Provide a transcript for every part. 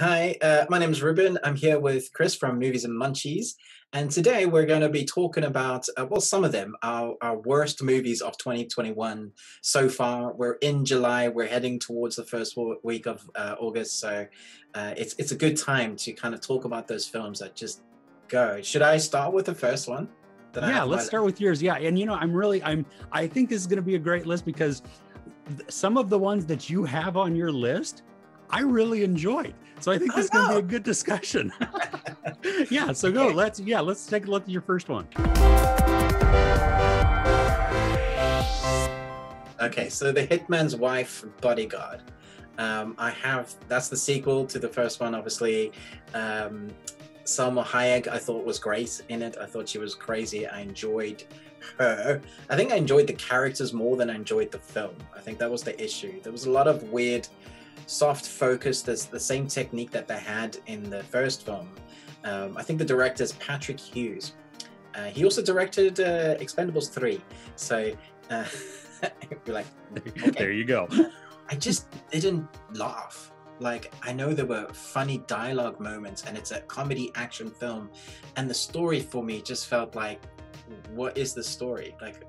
Hi, my name is Ruben. I'm here with Chris from Movies and Munchies. And today we're going to be talking about, well, some of them, our worst movies of 2021 so far. We're in July. We're heading towards the first week of August. So it's a good time to kind of talk about those films that just go. Should I start with the first one? Yeah, let's start with yours. Yeah. And, you know, I think this is going to be a great list because some of the ones that you have on your list, I really enjoyed. So I think this is going to be a good discussion. Yeah. So go. Let's take a look at your first one. Okay. So The Hitman's Wife's Bodyguard. That's the sequel to the first one, obviously. Salma Hayek, I thought, was great in it. I thought she was crazy. I enjoyed her. I think I enjoyed the characters more than I enjoyed the film. I think that was the issue. There was a lot of weird, soft focus. There's the same technique that they had in the first film. I think the director is Patrick Hughes. He also directed Expendables 3. So you're like, okay. There you go. I just didn't laugh. Like, I know there were funny dialogue moments and it's a comedy action film. And the story for me just felt like, what is the story? Like,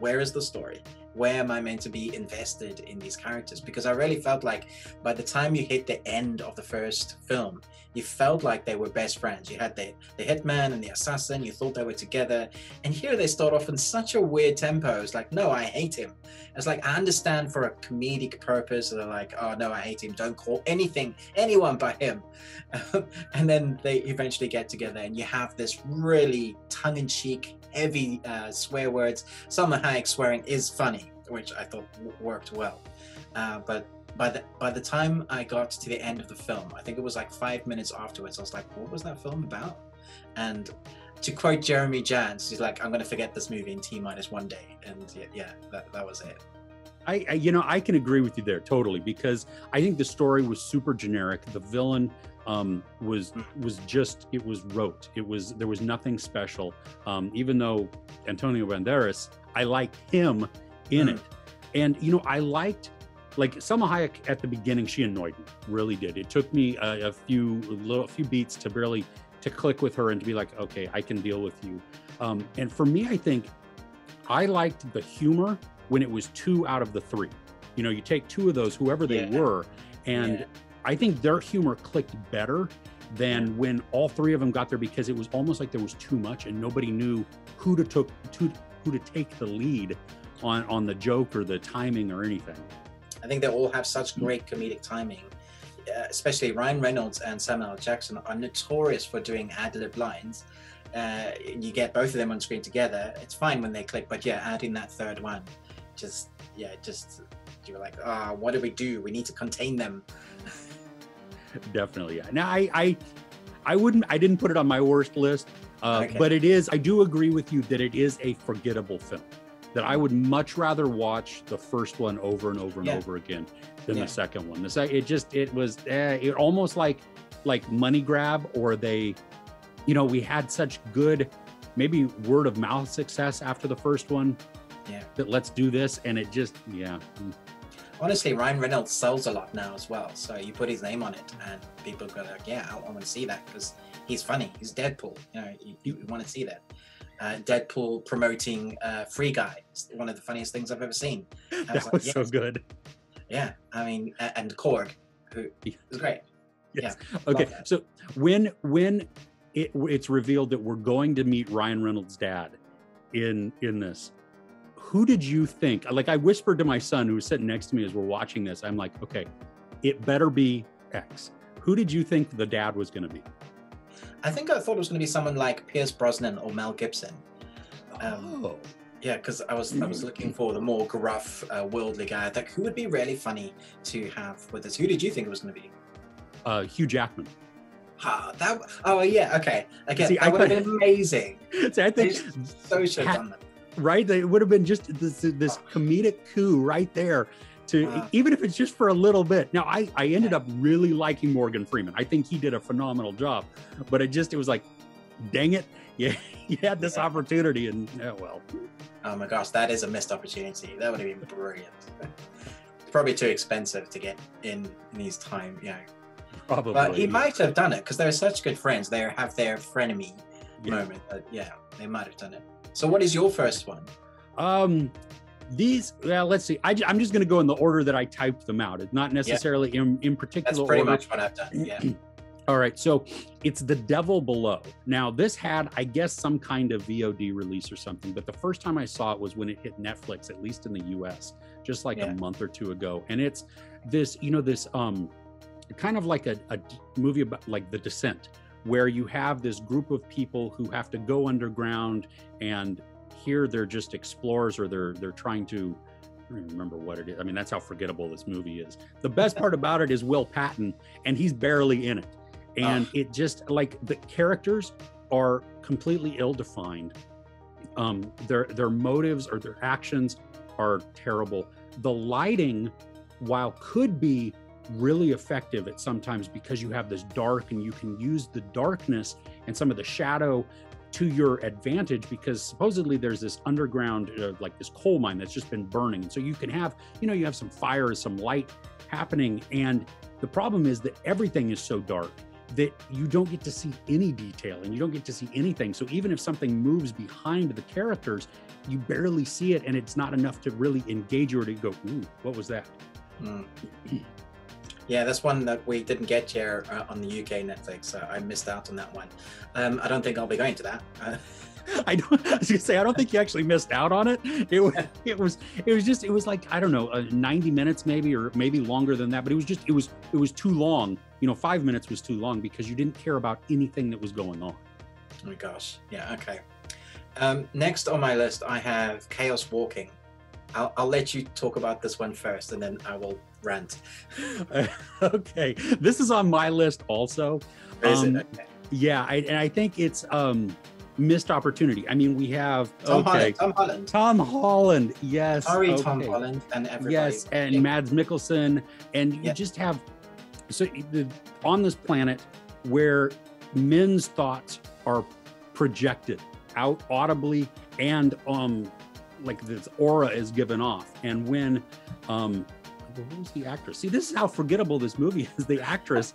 where is the story? Where am I meant to be invested in these characters? Because I really felt like by the time you hit the end of the first film, you felt like they were best friends. You had the hitman and the assassin. You thought they were together. And here they start off in such a weird tempo. It's like, no, I hate him. It's like, I understand for a comedic purpose. They're like, oh, no, I hate him. Don't call anyone by him. And then they eventually get together and you have this really tongue-in-cheek, heavy swear words. Salma Hayek swearing is funny, which I thought worked well. But by the time I got to the end of the film, I think it was like 5 minutes afterwards, I was like, what was that film about? And to quote Jeremy Jans, he's like, I'm going to forget this movie in T-1 day. And yeah, that was it. I can agree with you there totally, because I think the story was super generic. The villain was rote. There was nothing special. Even though Antonio Banderas, I liked him in it. And, you know, I liked, like, Salma Hayek at the beginning, she annoyed me, really did. It took me a few beats to barely to click with her and to be like, okay, I can deal with you. And for me, I think I liked the humor when it was 2 out of the 3. You know, you take 2 of those, whoever they were, and I think their humor clicked better than when all 3 of them got there, because it was almost like there was too much and nobody knew who to take the lead on the joke or the timing or anything. I think they all have such great comedic timing, especially Ryan Reynolds and Samuel Jackson are notorious for doing ad-lib lines. You get both of them on screen together. It's fine when they click, but yeah, adding that third one, just you were like, what do? We need to contain them. Definitely. Yeah. Now I didn't put it on my worst list, but it is, I do agree with you that it is a forgettable film, that I would much rather watch the first one over and over and over again than the second one. It almost like money grab, or they, you know, we had such good, maybe word of mouth success after the first one. Yeah. That let's do this. And it just, honestly, Ryan Reynolds sells a lot now as well. So you put his name on it and people go like, yeah, I want to see that because he's funny. He's Deadpool. You know, you want to see that. Deadpool promoting Free Guy. It's one of the funniest things I've ever seen. That was so good. Yeah. I mean, and Korg, who is great. Yes. Yeah. Okay. So when it's revealed that we're going to meet Ryan Reynolds' dad in this, who did you think? Like, I whispered to my son who was sitting next to me as we're watching this, I'm like, okay, it better be X. Who did you think the dad was going to be? I thought it was going to be someone like Pierce Brosnan or Mel Gibson. Yeah, because I was looking for the more gruff, worldly guy. Like, who would be really funny to have with us? Who did you think it was going to be? Hugh Jackman. That would have been amazing. See, I think so should have done that. Right, it would have been just this comedic coup right there, even if it's just for a little bit. Now, I ended up really liking Morgan Freeman. I think he did a phenomenal job, but it was like, dang it, you had this opportunity, and oh my gosh, that is a missed opportunity. That would have been brilliant. Probably too expensive to get in these time. Probably. But he might have done it because they're such good friends. They have their frenemy moment. But yeah, they might have done it. So what is your first one? These, well, let's see. I'm just going to go in the order that I typed them out. It's not necessarily in particular order. That's pretty much what I've done, yeah. All right, so it's The Devil Below. Now, this had, I guess, some kind of VOD release or something, but the first time I saw it was when it hit Netflix, at least in the US, just like a month or two ago. And it's this, you know, this kind of like a movie about like The Descent, where you have this group of people who have to go underground, and here they're just explorers, or they're trying to, I don't even remember what it is. I mean, that's how forgettable this movie is. The best part about it is Will Patton, and he's barely in it. And it just, like, the characters are completely ill-defined. Their motives or their actions are terrible. The lighting, while could be really effective at sometimes, because you have this dark and you can use the darkness and some of the shadow to your advantage, because supposedly there's this underground, like this coal mine that's just been burning. And so you can have, you know, you have some fire, some light happening. And the problem is that everything is so dark that you don't get to see any detail and you don't get to see anything. So even if something moves behind the characters, you barely see it, and it's not enough to really engage you or to go, ooh, what was that? Mm. Yeah, that's one that we didn't get here on the UK Netflix, so I missed out on that one. I don't think I'll be going to that. I was gonna say, I don't think you actually missed out on it. It was like, I don't know, 90 minutes maybe, or maybe longer than that, but it was too long. You know, 5 minutes was too long because you didn't care about anything that was going on. Oh my gosh. Yeah. Okay. Next on my list, I have Chaos Walking. I'll let you talk about this one first, and then I will rant. Okay. This is on my list also. Is it? Okay. Yeah. I think it's, missed opportunity. I mean, we have Tom Holland. Yes. Sorry, okay. Tom Holland and everybody. Yes, and Mads Mikkelsen. And you just have, so on this planet where men's thoughts are projected out audibly, and like this aura is given off. And when what was the actress? See, this is how forgettable this movie is. The actress,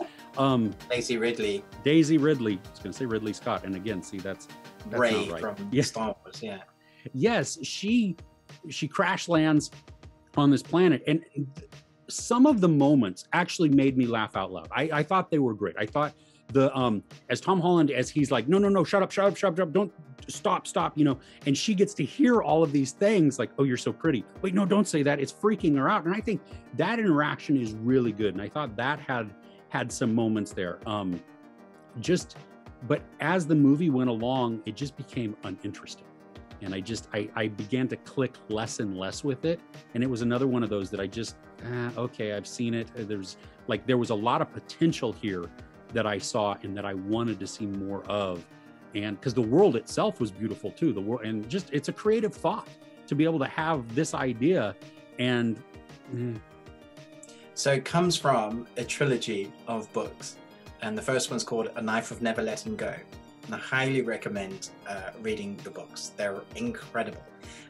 Daisy Ridley. I was going to say Ridley Scott, and again, see, that's Ray not right. From Star Wars. Yeah. Yes, she crash lands on this planet, and some of the moments actually made me laugh out loud. I thought they were great. I thought the as Tom Holland, as he's like, no, shut up, don't stop, you know, and she gets to hear all of these things like, oh, you're so pretty, wait, no, don't say that, it's freaking her out. And I think that interaction is really good, and I thought that had some moments there, but as the movie went along, it just became uninteresting, and I began to click less and less with it. And it was another one of those that I just, okay, I've seen it. There was a lot of potential here that I saw and that I wanted to see more of. And because the world itself was beautiful too, the world, and just, it's a creative thought to be able to have this idea. And so it comes from a trilogy of books, and the first one's called A Knife of Never Letting Go, and I highly recommend reading the books. They're incredible,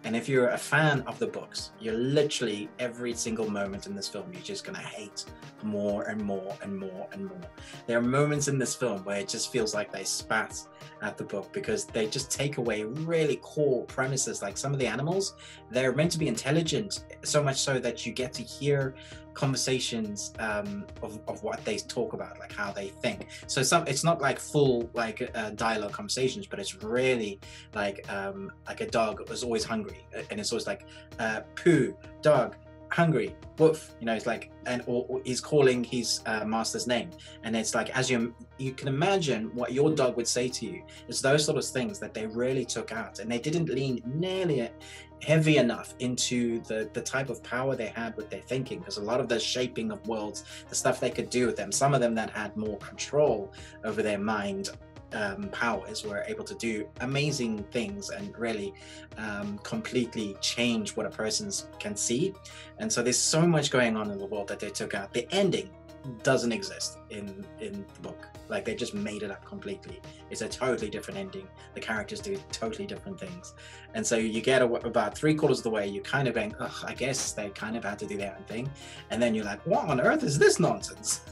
and if you're a fan of the books, you're literally, every single moment in this film, you're just gonna hate more and more and more and more. There are moments in this film where it just feels like they spat at the book, because they just take away really core premises. Like some of the animals, they're meant to be intelligent, so much so that you get to hear conversations of what they talk about, like how they think. So it's not like full like dialogue conversations, but it's really like a dog was always hungry, and it's always like poo, dog, hungry, woof, you know. It's like, and or he's calling his master's name, and it's like, as you can imagine what your dog would say to you. It's those sort of things that they really took out, and they didn't lean nearly heavy enough into the type of power they had with their thinking, because a lot of the shaping of worlds, the stuff they could do with them, some of them that had more control over their mind powers were able to do amazing things and really completely change what a person can see. And so there's so much going on in the world that they took out. The ending doesn't exist in the book. Like, they just made it up completely. It's a totally different ending. The characters do totally different things, and so you get about three-quarters of the way, you're kind of going, oh, I guess they kind of had to do their own thing, and then you're like, what on earth is this nonsense?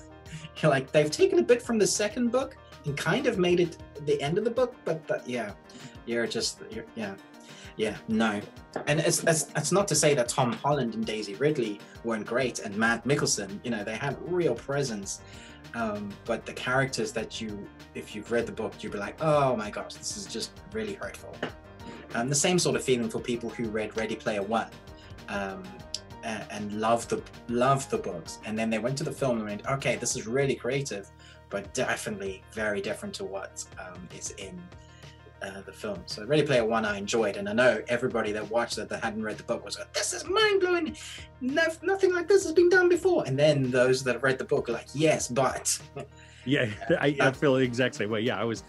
You're like, they've taken a bit from the second book and kind of made it the end of the book, but the, yeah, you're just, you're, yeah. Yeah, no. And it's not to say that Tom Holland and Daisy Ridley weren't great, and Mads Mikkelsen, you know, they had real presence. But the characters that you, if you've read the book, you'd be like, oh my gosh, this is just really hurtful. And the same sort of feeling for people who read Ready Player One and loved the books. And then they went to the film and went, okay, this is really creative, but definitely very different to what is in the film. So Ready Player One I enjoyed, and I know everybody that watched that hadn't read the book was like, this is mind-blowing, nothing like this has been done before. And then those that have read the book are like, yes, but yeah, I feel the exact same way. Yeah, I was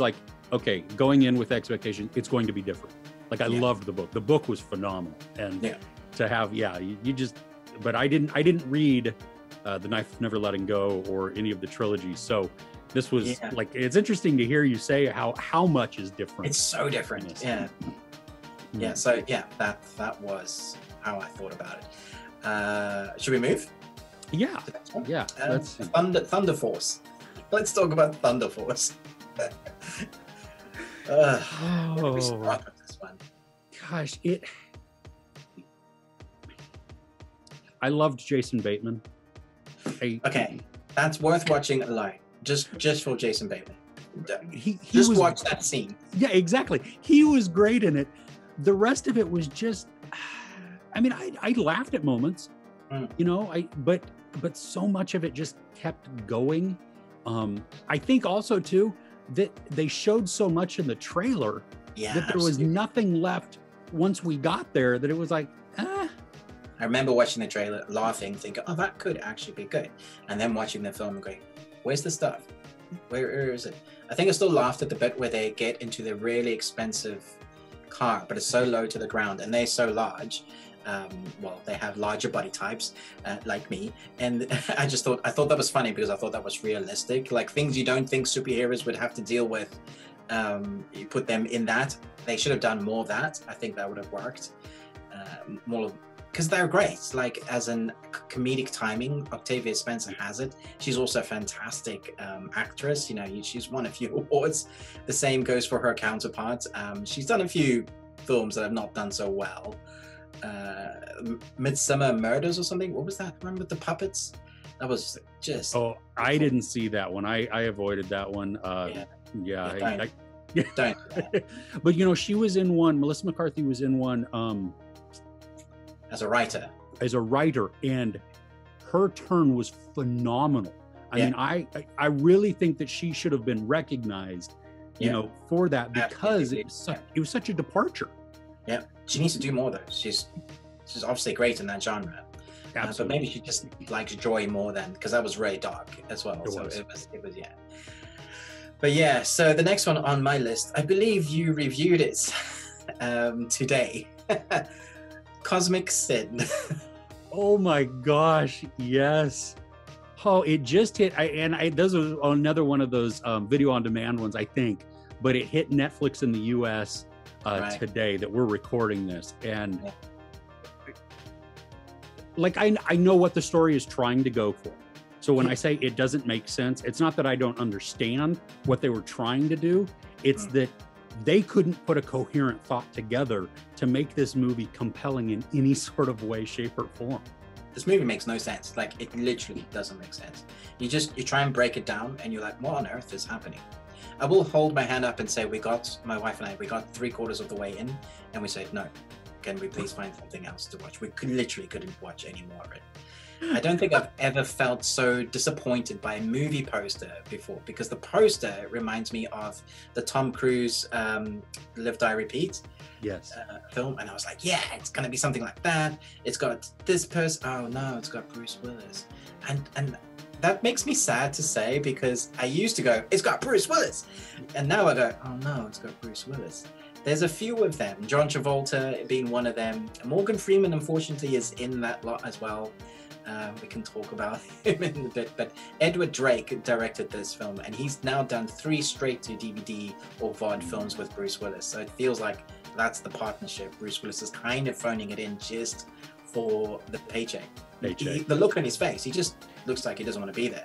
like, okay, going in with expectation, it's going to be different. Like, I loved the book. The book was phenomenal, and to have you just, but I didn't read The Knife Never Letting Go or any of the trilogies, so this was like, it's interesting to hear you say how much is different. It's so different. Yeah. Yeah. So yeah, that was how I thought about it. Should we move? Yeah. Yeah. Thunder Force. Let's talk about Thunder Force. What did we start with this one? Gosh, I loved Jason Bateman. Okay, that's worth watching alone. Just for Jason Bateman. He watch that scene. Yeah, exactly. He was great in it. The rest of it was just, I mean, I laughed at moments, you know, but so much of it just kept going. I think also too, that they showed so much in the trailer that there was nothing left once we got there, that it was like, I remember watching the trailer, laughing, thinking, oh, that could actually be good. And then watching the film and going, where's the stuff? Where is it? I think I still laughed at the bit where they get into the really expensive car, but it's so low to the ground and they're so large. Well, they have larger body types like me. And I thought that was funny because I thought that was realistic. Like, things you don't think superheroes would have to deal with, you put them in that. They should have done more of that. I think that would have worked more. Because they're great, like, as in comedic timing. Octavia Spencer has it. She's also a fantastic actress. You know, she's won a few awards. The same goes for her counterpart. She's done a few films that have not done so well. Midsummer Murders or something. What was that? Remember the puppets? That was just... Oh, I didn't see that one. I avoided that one. Don't do that. But, you know, she was in one. Melissa McCarthy was in one... As a writer, and her turn was phenomenal. I mean, I really think that she should have been recognized, you know, for that, because it was such a departure. Yeah, she needs to do more though. She's obviously great in that genre, but maybe she just likes joy more than, because that was really dark as well. It was. But yeah, so the next one on my list, I believe you reviewed it today. Cosmic Sin. Oh my gosh, yes. Oh, it just hit. Those was another one of those video on demand ones, I think, but it hit Netflix in the US today that we're recording this. And like, I know what the story is trying to go for. So when I say it doesn't make sense, it's not that I don't understand what they were trying to do. It's that they couldn't put a coherent thought together to make this movie compelling in any sort of way, shape, or form. This movie makes no sense. Like, it literally doesn't make sense. You try and break it down and you're like, what on earth is happening? I will hold my hand up and say, my wife and I got 3/4 of the way in and we said, no, can we please find something else to watch? We literally couldn't watch any more of it. I don't think I've ever felt so disappointed by a movie poster before, because the poster reminds me of the Tom Cruise Live, Die, Repeat film. And I was like, yeah, it's going to be something like that. It's got this person. Oh, no, it's got Bruce Willis. And that makes me sad to say, because I used to go, it's got Bruce Willis. And now I go, oh, no, it's got Bruce Willis. There's a few of them. John Travolta being one of them. Morgan Freeman, unfortunately, is in that lot as well. We can talk about him in a bit, but Edward Drake directed this film, and he's now done 3 straight to DVD or VOD films with Bruce Willis. So it feels like that's the partnership. Bruce Willis is kind of phoning it in just for the paycheck. The look on his face, he just looks like he doesn't want to be there.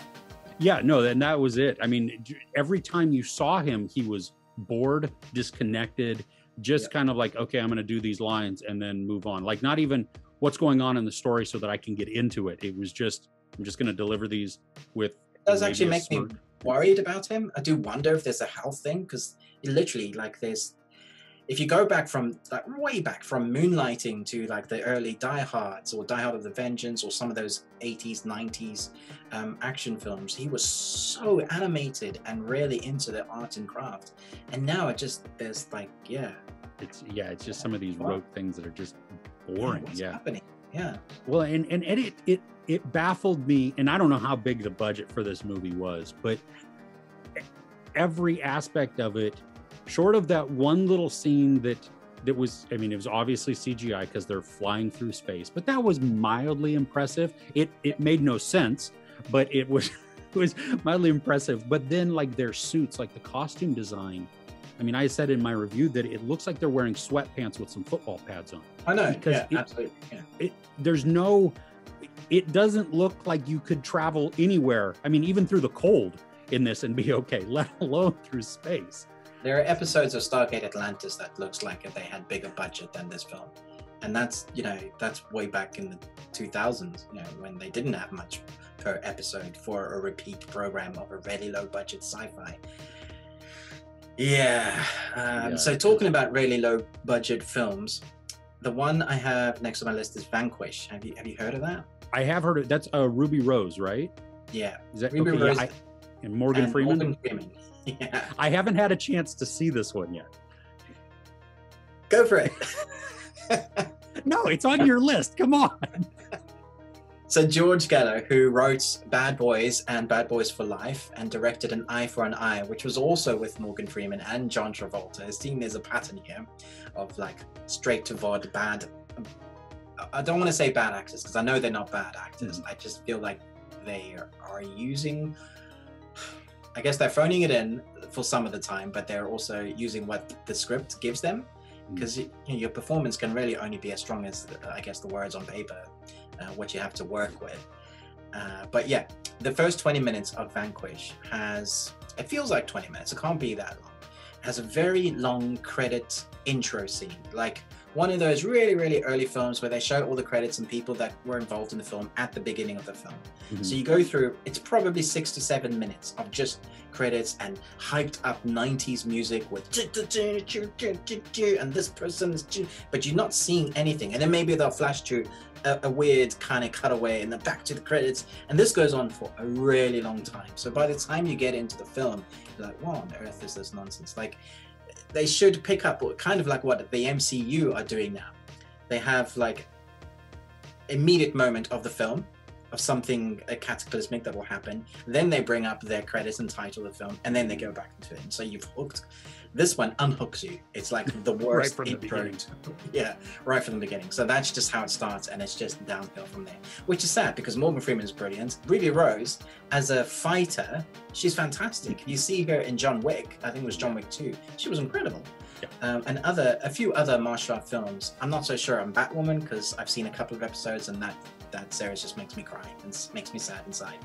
Yeah, no, and that was it. I mean, every time you saw him, he was bored, disconnected, just kind of like, okay, I'm going to do these lines and then move on. Like, not even what's going on in the story so that I can get into it. It was just, I'm just going to deliver these with... It does actually make me worried about him. I do wonder if there's a health thing, because literally, like, there's... If you go back from, like, way back from Moonlighting to, like, the early Die Hards or Die Hard of the Vengeance or some of those 80s, 90s action films, he was so animated and really into the art and craft. And now it just, there's like, it's just some of these rote things that are just boring. What's happening? Yeah. Well, and it baffled me, and I don't know how big the budget for this movie was, but every aspect of it, short of that one little scene that was, I mean, it was obviously CGI because they're flying through space, but that was mildly impressive. It made no sense, but it was mildly impressive. But then, like, their suits, like the costume design, I mean, I said in my review that it looks like they're wearing sweatpants with some football pads on. I know, because it doesn't look like you could travel anywhere. I mean, even through the cold in this and be okay, let alone through space. There are episodes of Stargate Atlantis that looks like if they had bigger budget than this film. And that's, you know, that's way back in the 2000s, you know, when they didn't have much per episode for a repeat program of a really low budget sci-fi. Yeah. So talking about really low budget films, the one I have next on my list is Vanquish. Have you heard of that? I have heard of it. That's Ruby Rose, right? Yeah. Is that Ruby Rose? Yeah, and Morgan Freeman? Morgan Freeman. Yeah. I haven't had a chance to see this one yet. Go for it. No, it's on your list. Come on. So George Gallo, who wrote Bad Boys and Bad Boys for Life and directed An Eye for an Eye, which was also with Morgan Freeman and John Travolta, is seeing there's a pattern here of, like, straight to VOD bad. I don't want to say bad actors, because I know they're not bad actors. I just feel like they are using... I guess they're phoning it in for some of the time, but they're also using what the script gives them, because your performance can really only be as strong as, I guess, the words on paper, what you have to work with. But yeah, the first 20 minutes of Vanquish has, it feels like 20 minutes, it can't be that long, it has a very long credit intro scene, like one of those really, really early films where they show all the credits and people that were involved in the film at the beginning of the film. Mm-hmm. So you go through, it's probably 6 to 7 minutes of just credits and hyped up 90s music with and this person is, but you're not seeing anything. And then maybe they'll flash to a weird kind of cutaway and then back to the credits. And this goes on for a really long time. So by the time you get into the film, you're like, what on earth is this nonsense? Like, they should pick up kind of like what the MCU are doing now. They have, like, immediate moment of the film of something cataclysmic that will happen. Then they bring up their credits and title of the film, and then they go back into it. And so you've hooked. This one unhooks you. It's like the worst right from the beginning. Yeah, right from the beginning. So that's just how it starts, and it's just downhill from there, which is sad because Morgan Freeman is brilliant. Ruby Rose, as a fighter, she's fantastic. You see her in John Wick. I think it was John Wick 2. She was incredible. Yeah. And a few other martial art films. I'm not so sure on Batwoman because I've seen a couple of episodes, and that series just makes me cry and makes me sad inside.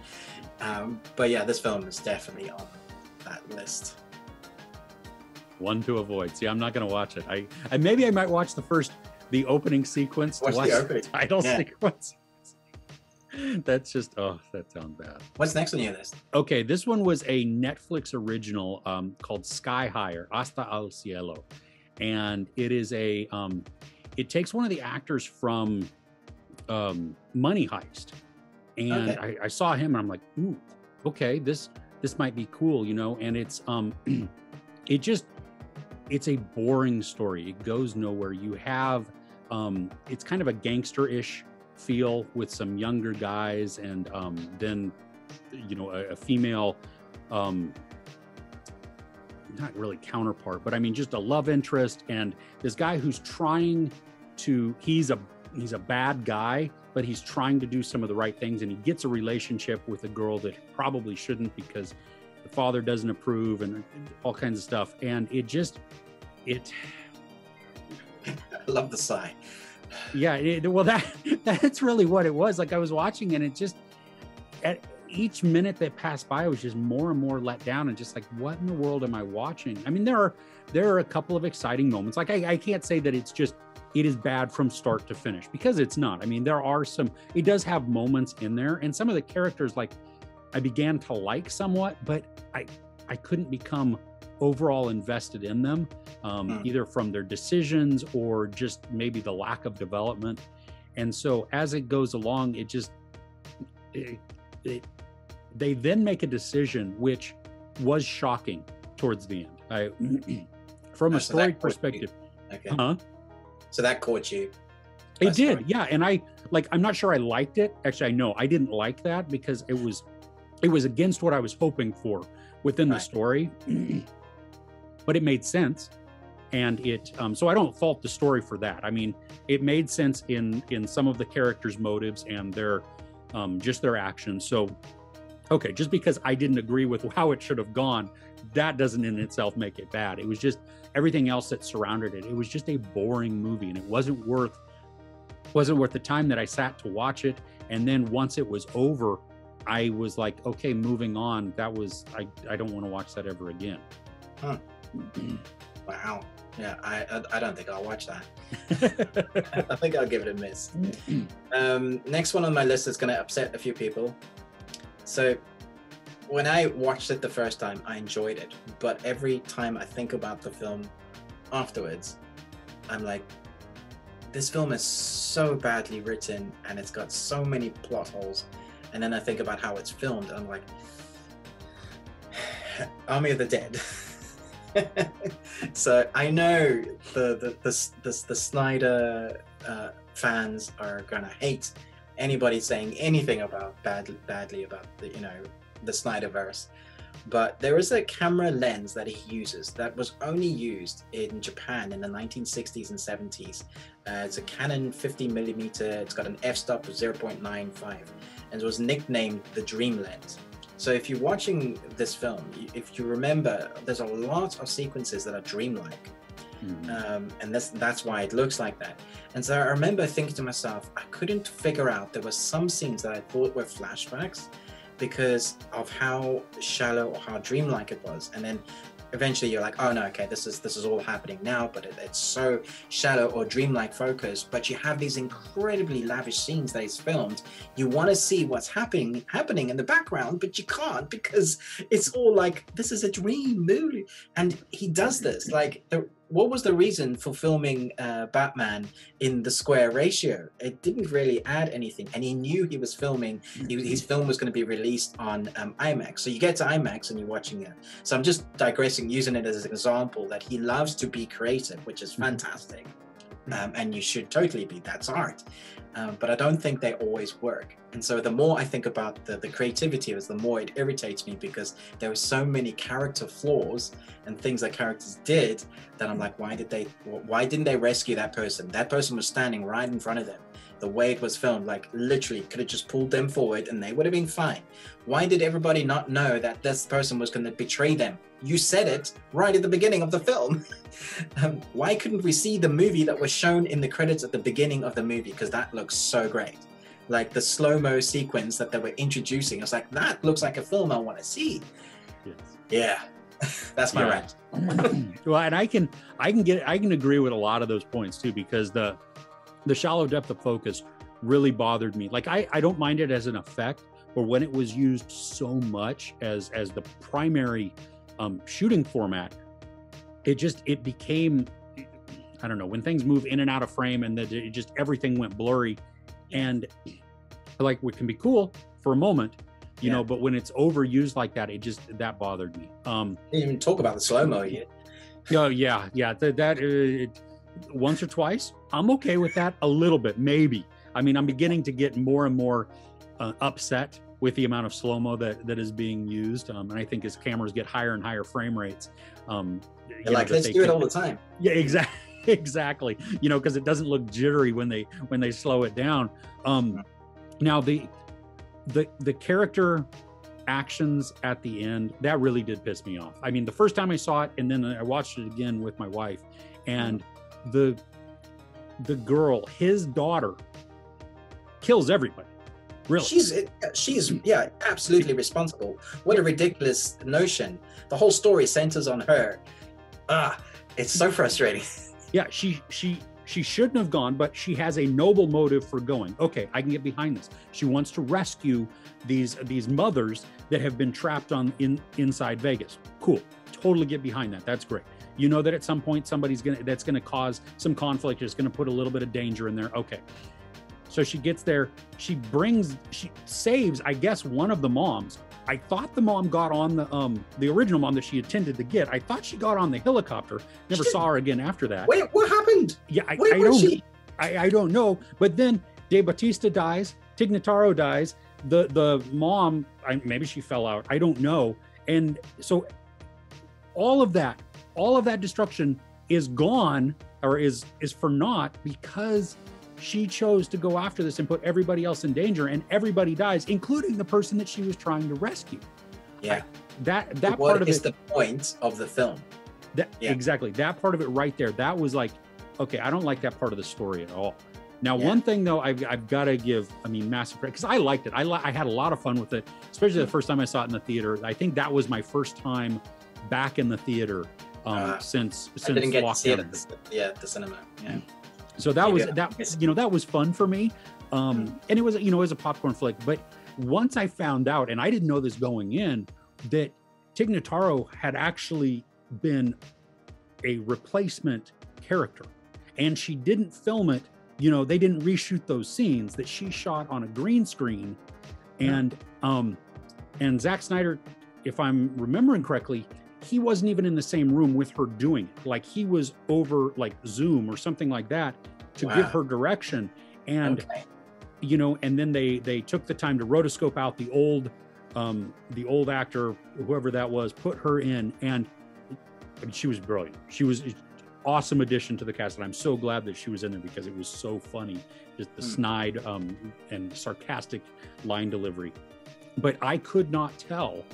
But yeah, this film is definitely on that list. One to avoid. See, I'm not going to watch it. I maybe I might watch the opening sequence. Watch the title sequence. That's just, oh, that sounds bad. What's next on your list? Okay, this one was a Netflix original called Sky Higher, Hasta el Cielo, and it is a. It takes one of the actors from Money Heist, and okay. I saw him and I'm like, ooh, okay, this might be cool, you know. And it's it's a boring story. It goes nowhere. You have, it's kind of a gangster-ish feel with some younger guys and then, you know, a female, not really counterpart, but I mean, just a love interest. And this guy who's trying to, he's a bad guy, but he's trying to do some of the right things. And he gets a relationship with a girl that probably shouldn't because the father doesn't approve and all kinds of stuff. And I love the sigh. Yeah, well, that's really what it was. Like, I was watching and it just, each minute that passed by, I was just more and more let down and just like, what in the world am I watching? I mean, there are a couple of exciting moments. Like I can't say that it is bad from start to finish, because it's not. I mean, it does have moments in there, and some of the characters, like, I began to like somewhat, but I couldn't become overall invested in them, either from their decisions or just maybe the lack of development. And so as it goes along, they then make a decision which was shocking towards the end. From a story perspective. Okay. Huh? So that caught you. It did, yeah. And I'm not sure I liked it. Actually, I know I didn't like that, because it was against what I was hoping for within the story, but it made sense. And so I don't fault the story for that. I mean, it made sense in some of the characters' motives and their actions. So, okay, just because I didn't agree with how it should have gone, that doesn't in itself make it bad. It was just everything else that surrounded it. It was just a boring movie, and it wasn't worth the time that I sat to watch it. And then once it was over, I was like, okay, moving on. That was, I don't want to watch that ever again. Huh. Wow. Yeah, I don't think I'll watch that. I think I'll give it a miss. Next one on my list is going to upset a few people. So when I watched it the first time, I enjoyed it. But every time I think about the film afterwards, I'm like, this film is so badly written and it's got so many plot holes. And then I think about how it's filmed, and I'm like, Army of the Dead. So I know the Snyder fans are gonna hate anybody saying anything about badly about the Snyderverse, but there is a camera lens that he uses that was only used in Japan in the 1960s and 70s. It's a Canon 50mm. It's got an f-stop of 0.95, and it was nicknamed the Dream Lens. So if you're watching this film, if you remember, there's a lot of sequences that are dreamlike. And that's why it looks like that. And so I remember thinking to myself, I couldn't figure out, there were some scenes that I thought were flashbacks because of how shallow or how dreamlike it was. And then eventually you're like, oh no, okay, this is all happening now, but it's so shallow or dreamlike focused. But you have these incredibly lavish scenes that is filmed. You want to see what's happening in the background, but you can't, because it's all like, this is a dream movie. And he does this. Like, what was the reason for filming Batman in the square ratio? It didn't really add anything. And he knew he was filming, his film was going to be released on IMAX. So you get to IMAX and you're watching it. So I'm just digressing, using it as an example that he loves to be creative, which is fantastic. And you should totally be, that's art. But I don't think they always work. And so the more I think about the creativity, the more it irritates me, because there were so many character flaws and things that characters did that I'm like, why didn't they rescue that person? That person was standing right in front of them. The way it was filmed, like, literally could have just pulled them forward and they would have been fine. Why did everybody not know that this person was going to betray them? You said it right at the beginning of the film. Why couldn't we see the movie that was shown in the credits at the beginning of the movie? Because that looks so great. Like the slow-mo sequence that they were introducing, I was like, that looks like a film I want to see. Yes. Yeah. That's my rant. Well, and I can agree with a lot of those points too, because the shallow depth of focus really bothered me. Like, I don't mind it as an effect, or when it was used so much as the primary shooting format, it became, I don't know, when things move in and out of frame and it just, everything went blurry. And like, what can be cool for a moment, you know, but when it's overused like that, that bothered me. Didn't even talk about the slow-mo yet. Oh, yeah. Once or twice, I'm okay with that a little bit, maybe. I mean, I'm beginning to get more and more upset with the amount of slow-mo that is being used. And I think as cameras get higher and higher frame rates. Let's do it all the time. Yeah, exactly. You know, because it doesn't look jittery when they slow it down. Now, the character actions at the end, that really did piss me off. I mean, the first time I saw it, and then I watched it again with my wife, and the girl, his daughter, kills everybody. Really? She's yeah, absolutely responsible. What a ridiculous notion. The whole story centers on her. It's so frustrating. Yeah, she shouldn't have gone, but she has a noble motive for going. Okay, I can get behind this. She wants to rescue these mothers that have been trapped inside Vegas. Cool. Totally get behind that. That's great. You know that at some point that's gonna cause some conflict. It's gonna put a little bit of danger in there. Okay. So she gets there, she saves, I guess, one of the moms. I thought the mom got on the original mom that she intended to get. I thought she got on the helicopter. Never saw her again after that. Wait, what happened? Yeah, I don't know. But then De Batista dies, Tig Notaro dies, the mom, maybe she fell out, I don't know. And so all of that destruction is gone, or is for naught, because she chose to go after this and put everybody else in danger, and everybody dies, including the person that she was trying to rescue. Yeah. That part of it is the point of the film. Exactly. That part of it right there. That was like, okay, I don't like that part of the story at all. Now, one thing though, I've got to give, massive credit, because I liked it. I had a lot of fun with it, especially the first time I saw it in the theater. I think that was my first time back in the theater since I didn't get to see it at the cinema. Yeah. So that was that was fun for me, and it was as a popcorn flick. But once I found out, and I didn't know this going in, that Tig Notaro had actually been a replacement character, and she didn't film it. They didn't reshoot those scenes that she shot on a green screen, and Zack Snyder, if I'm remembering correctly, he wasn't even in the same room with her doing it. Like, he was over like Zoom or something like that to give her direction. And, and then they took the time to rotoscope out the old actor, whoever that was, put her in. And she was brilliant. She was an awesome addition to the cast. And I'm so glad that she was in there, because it was so funny. Just the snide and sarcastic line delivery. But I could not tell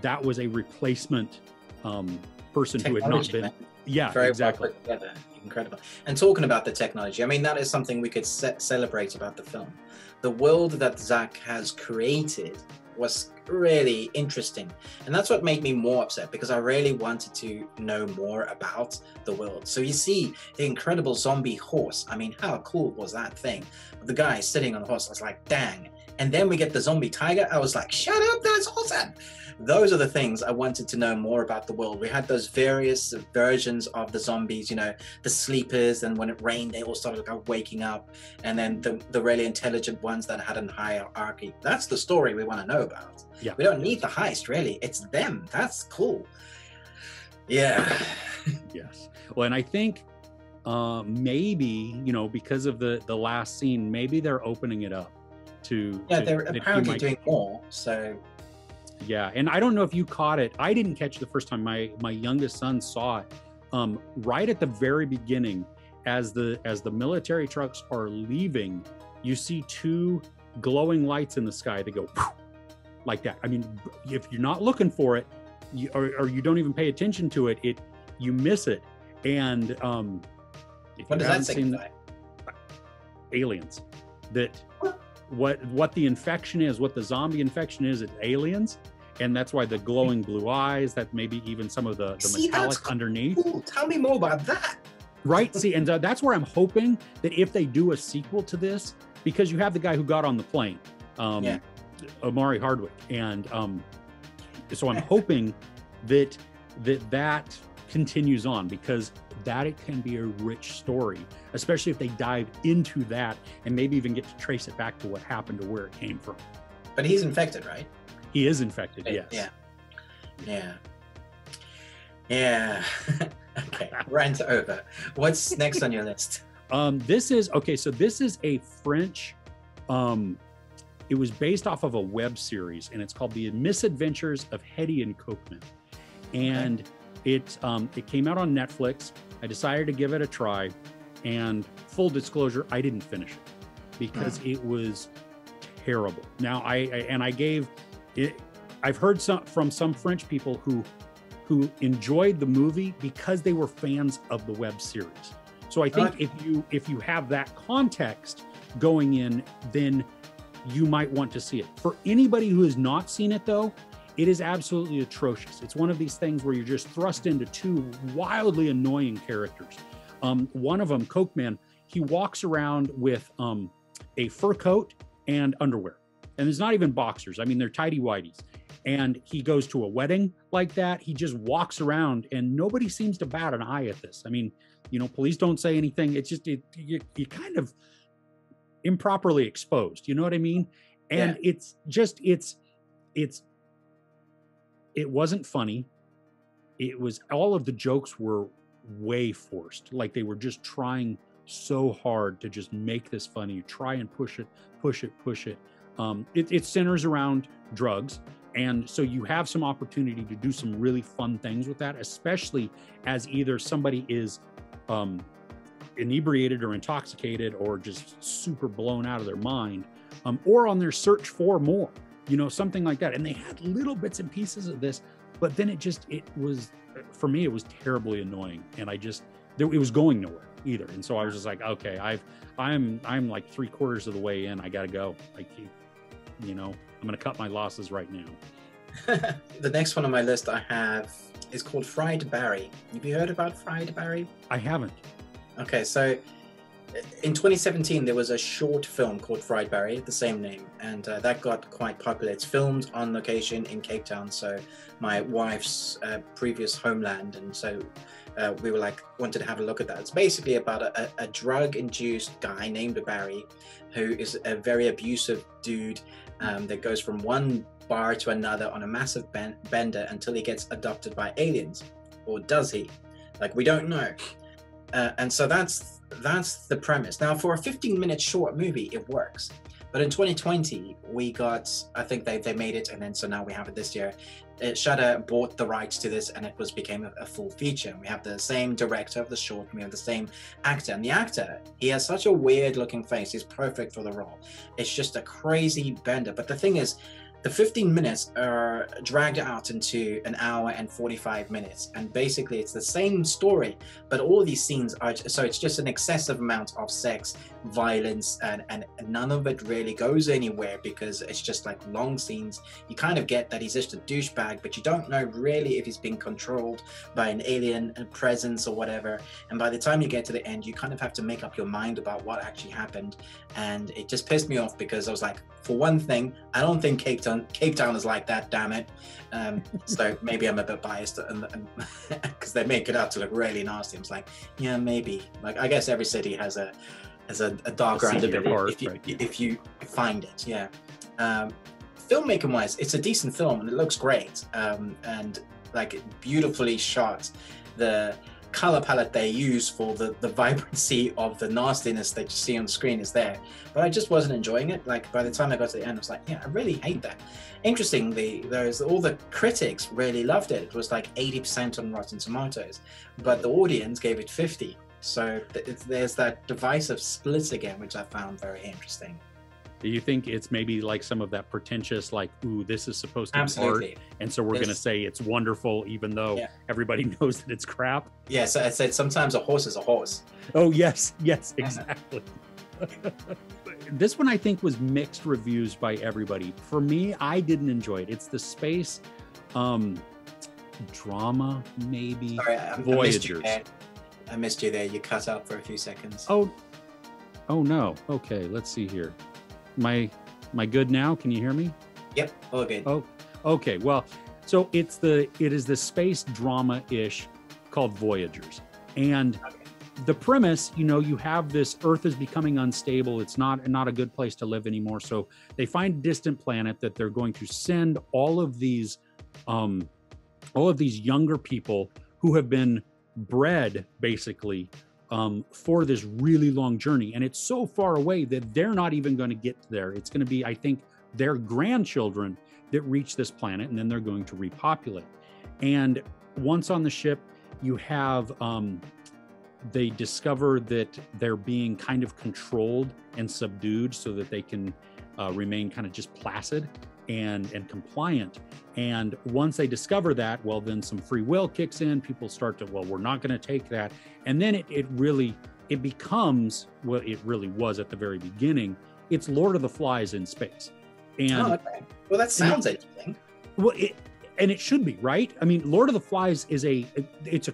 that was a replacement person who had not been. Yeah, very exactly. Well put together. Incredible. And talking about the technology, that is something we could celebrate about the film. The world that Zack has created was really interesting. And that's what made me more upset, because I really wanted to know more about the world. So you see the incredible zombie horse. How cool was that thing? The guy sitting on the horse, I was like, dang. And then we get the zombie tiger. I was like, shut up, that's awesome. Those are the things I wanted to know more about the world. We had those various versions of the zombies, the sleepers, and when it rained, they all started waking up. And then the really intelligent ones that had a hierarchy. That's the story we want to know about. Yeah. We don't need the heist, really. It's them. That's cool. Yeah. Yes. Well, and I think maybe, because of the last scene, maybe they're opening it up. They're apparently doing more, so yeah. And I don't know if you caught it. I didn't catch it the first time. My youngest son saw it right at the very beginning, as the military trucks are leaving. You see two glowing lights in the sky. They go poof, like that. If you're not looking for it, or you don't even pay attention to it, you miss it. And if what you does that signify? Aliens. What the infection is, what the zombie infection is, it's aliens. And that's why the glowing blue eyes, that maybe even some of the metallic underneath. Cool. Tell me more about that. Right. See, and that's where I'm hoping that if they do a sequel to this, because you have the guy who got on the plane, Omari Hardwick. And so I'm hoping that continues on, because that it can be a rich story, especially if they dive into that and maybe even get to trace it back to what happened, to where it came from. But he's infected, right? He is infected, yes. Yeah. Okay, rant over. What's next on your list? This is a French, it was based off of a web series, and it's called The Misadventures of Hedy and Copeman. And it came out on Netflix. I decided to give it a try, and full disclosure, I didn't finish it because it was terrible. Now I gave it. I've heard from some French people who enjoyed the movie because they were fans of the web series. So I think if you have that context going in, then you might want to see it. For anybody who has not seen it though, it is absolutely atrocious. It's one of these things where you're just thrust into two wildly annoying characters. One of them, Coke Man, he walks around with a fur coat and underwear. And it's not even boxers. I mean, they're tighty-whities. And he goes to a wedding like that. He just walks around and nobody seems to bat an eye at this. I mean, you know, police don't say anything. It's just, you're kind of improperly exposed. You know what I mean? And yeah. It's just, it wasn't funny. It was, all of the jokes were way forced. Like they were just trying so hard to just make this funny. You try and push it. It centers around drugs. And so you have some opportunity to do some really fun things with that, especially as either somebody is inebriated or intoxicated or just super blown out of their mind, or on their search for more, you know, something like that. And they had little bits and pieces of this, but then it was, for me, it was terribly annoying. And it was going nowhere either. And so I was just like, okay, I'm like 3/4 of the way in, I gotta go. Like, you know, I'm going to cut my losses right now. The next one on my list I have is called Fried Barry. Have you heard about Fried Barry? I haven't. Okay, so in 2017, there was a short film called Fried Barry, the same name, and that got quite popular. It's filmed on location in Cape Town, so my wife's previous homeland, and so we were like, wanted to have a look at that. It's basically about a drug-induced guy named Barry, who is a very abusive dude that goes from one bar to another on a massive bender until he gets adopted by aliens. Or does he? Like, we don't know. And so that's the premise. Now, for a 15-minute short movie, it works. But in 2020, we got, I think they made it, and then so now we have it this year. Shudder bought the rights to this, and it became a full feature. We have the same director of the short, and we have the same actor. And the actor, he has such a weird-looking face. He's perfect for the role. It's just a crazy bender. But the thing is, the 15 minutes are dragged out into an hour and 45 minutes. And basically it's the same story, but all these scenes are, so it's just an excessive amount of sex, violence, and none of it really goes anywhere because it's just like long scenes. You kind of get that he's just a douchebag, but you don't know really if he's being controlled by an alien presence or whatever. And by the time you get to the end, you kind of have to make up your mind about what actually happened. And it just pissed me off because I was like, for one thing, I don't think Cape Town is like that, damn it. So maybe I'm a bit biased because they make it out to look really nasty. I was like, yeah, maybe. Like, I guess every city has a darker underbelly if you find it, yeah. Filmmaking wise, it's a decent film and it looks great and like beautifully shot. The color palette they use for the vibrancy of the nastiness that you see on screen is there, but I just wasn't enjoying it. Like, by the time I got to the end, I was like, yeah, I really hate that. Interestingly, all the critics really loved it. It was like 80% on Rotten Tomatoes, but the audience gave it 50%. So there's that divisive split again, which I found very interesting. Do you think it's maybe like some of that pretentious, like, ooh, this is supposed to Absolutely. Be art, and so we're going to say it's wonderful, even though yeah. everybody knows that it's crap? Yeah, so I said sometimes a horse is a horse. Oh, yes, exactly. This one, I think, was mixed reviews by everybody. For me, I didn't enjoy it. It's the space drama, maybe. Sorry, Voyagers. I missed you there. You cut out for a few seconds. Oh no. Okay, let's see here. Am I good now? Can you hear me? Yep, all good. Oh, okay. Well, so it is the space drama-ish called Voyagers. And the premise, you know, you have this Earth is becoming unstable. It's not a good place to live anymore. So they find a distant planet that they're going to send all of these younger people who have been bred basically for this really long journey, and it's so far away that they're not even going to get there. It's going to be, I think, their grandchildren that reach this planet, and then they're going to repopulate. And once on the ship, you have they discover that they're being kind of controlled and subdued so that they can remain kind of just placid and compliant. And once they discover that, well, then some free will kicks in. People start to, well, we're not going to take that. And then it really becomes what it really was at the very beginning. it's Lord of the Flies in space. And okay. Well, that sounds interesting. Well, it should be, right? I mean, Lord of the Flies is a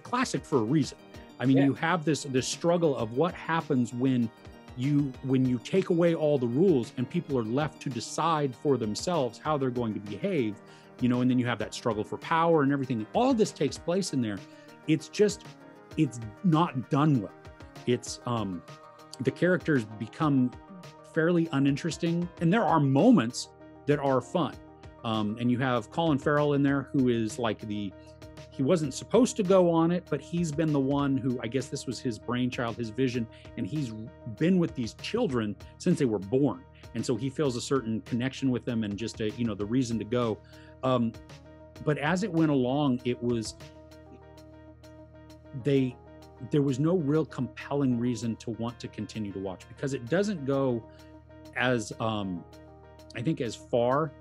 classic for a reason. I mean, you have this struggle of what happens when you take away all the rules and people are left to decide for themselves how they're going to behave, you know, and then you have that struggle for power and everything. All this takes place in there. It's just, it's not done well. It's, the characters become fairly uninteresting, and there are moments that are fun. And you have Colin Farrell in there, who is like he wasn't supposed to go on it, but he's been the one who, I guess this was his brainchild, his vision, and he's been with these children since they were born. And so he feels a certain connection with them and just a, you know, the reason to go. But as it went along, there was no real compelling reason to want to continue to watch, because it doesn't go as, I think, as far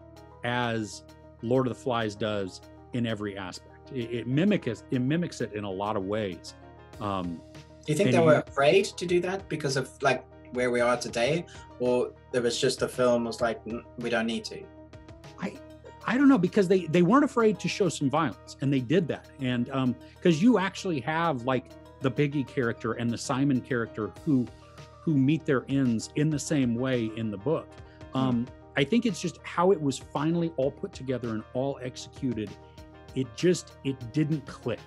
as Lord of the Flies does in every aspect. It mimics it in a lot of ways. Do you think they were afraid to do that because of like where we are today, or there was just the film was like, we don't need to? I don't know, because they weren't afraid to show some violence, and they did that. And because you actually have like the Biggie character and the Simon character who meet their ends in the same way in the book. I think it's just how it was finally all put together and all executed. It didn't click,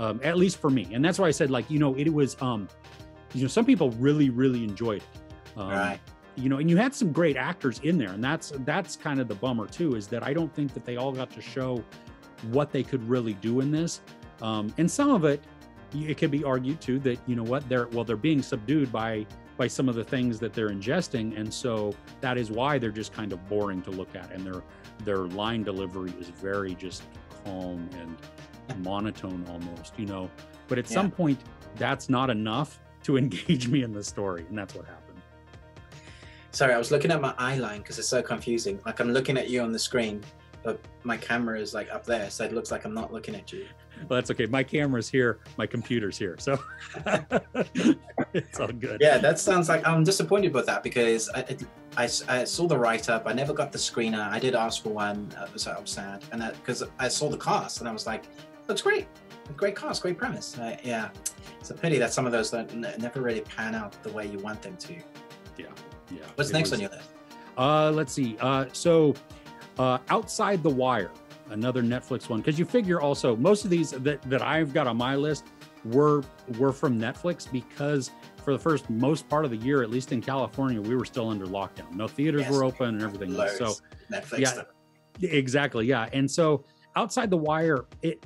at least for me. And that's why I said, like, you know, it was, you know, some people really, really enjoyed it, right. You know, and you had some great actors in there. And that's kind of the bummer too, is that I don't think that they all got to show what they could really do in this. And some of it, it could be argued too that, you know what, they're being subdued by some of the things that they're ingesting. And so that is why they're just kind of boring to look at. And their line delivery is very just calm and monotone almost, you know, but at some point that's not enough to engage me in the story, and that's what happened. Sorry, I was looking at my eye line because it's so confusing. Like, I'm looking at you on the screen, but my camera is like up there, so it looks like I'm not looking at you. Well, that's okay. My camera's here, my computer's here, so it's all good. Yeah, that sounds like, I'm disappointed with that, because I saw the write-up. I never got the screener. I did ask for one, so I'm sad. And because I saw the cast and I was like, looks great. Great cast, great premise. Yeah, it's a pity that some of those don't never really pan out the way you want them to. Yeah, yeah. What's next on your list? Let's see. Outside the Wire, another Netflix one, because you figure also most of these that I've got on my list were from Netflix, because for the most part of the year, at least in California, we were still under lockdown. No theaters were open and everything. Loads. So Netflix stuff. Exactly. Yeah. And so Outside the Wire, it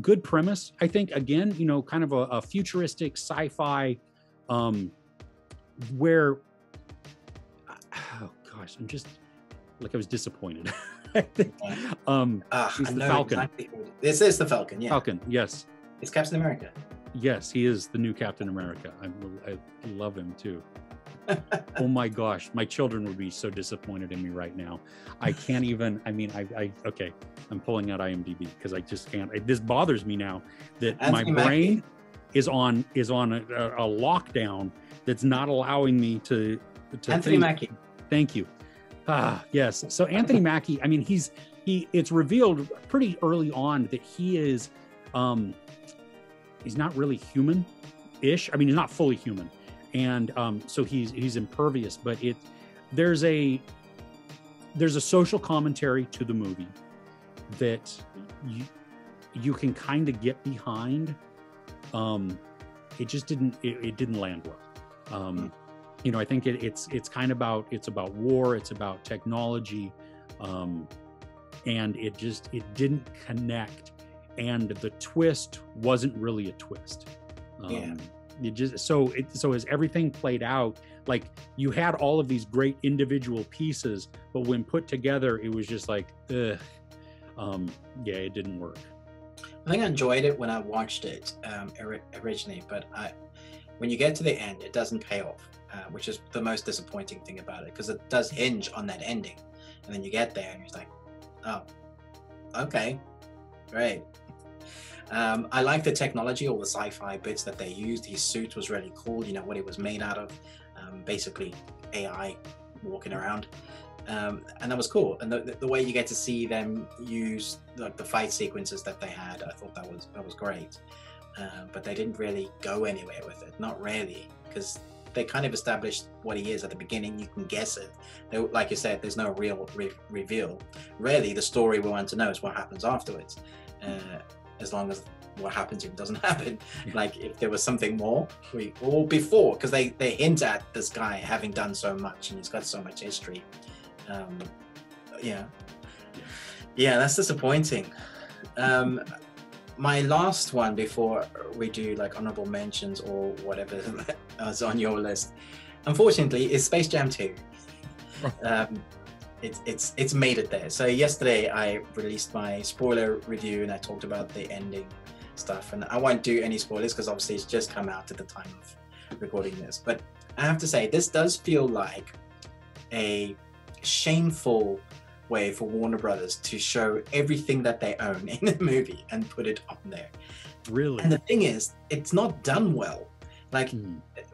good premise. I think, again, you know, kind of a futuristic sci-fi, where, oh gosh, I'm just like, I was disappointed. I think. He's the Falcon. Exactly. This is the Falcon. Yeah. Falcon. Yes. It's Captain America. Yes, he is the new Captain America. I love him too. Oh my gosh, my children would be so disappointed in me right now. I can't even. I mean, okay. I'm pulling out IMDb because I just can't. This bothers me now that my brain is on a lockdown that's not allowing me to Anthony think. Mackie. Thank you. Yes. So Anthony Mackie, I mean, it's revealed pretty early on that he is, he's not really human-ish. I mean, he's not fully human. And so he's impervious, but there's a social commentary to the movie that you can kind of get behind. It just didn't land well. You know, I think it's kind of about war, it's about technology, and it didn't connect, and the twist wasn't really a twist. It just so as everything played out, like you had all of these great individual pieces, but when put together, it was just like, ugh. It didn't work. I think I enjoyed it when I watched it originally, but when you get to the end, it doesn't pay off. Which is the most disappointing thing about it, because it does hinge on that ending, and then you get there and you're like, oh, okay, great. I like the technology, all the sci-fi bits that they used. His suit was really cool, you know, what it was made out of, basically AI walking around. And that was cool. And the way you get to see them use like the fight sequences that they had, I thought that was great. But they didn't really go anywhere with it, not really, because they kind of established what he is at the beginning. You can guess it. They, like you said, there's no real reveal. Really, the story we want to know is what happens afterwards, as long as what happens to him doesn't happen. Yeah. Like if there was something more, or before, because they hint at this guy having done so much and he's got so much history. Yeah, that's disappointing. My last one before we do like honorable mentions or whatever is on your list, unfortunately, is Space Jam 2. It's made it there. So yesterday I released my spoiler review and I talked about the ending stuff, and I won't do any spoilers because obviously it's just come out at the time of recording this. But I have to say, this does feel like a shameful way for Warner Brothers to show everything that they own in the movie and put it on there. Really? And the thing is, it's not done well. Like